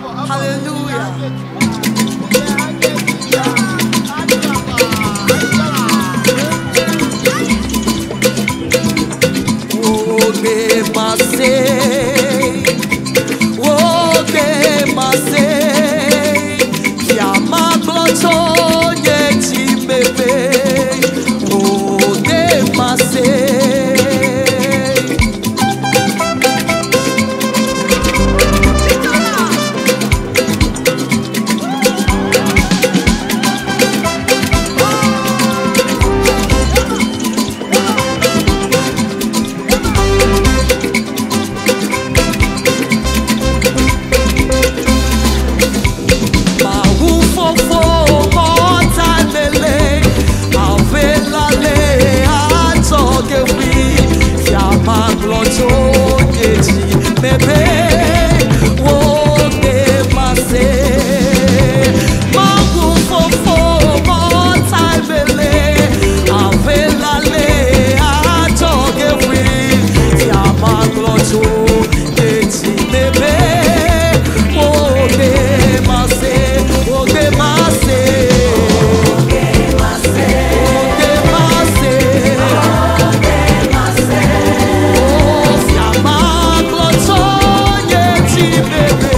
Hallelujah. Oh, que passei, oh, que passei, que amado sonhei te beber, oh, que passei. Baby.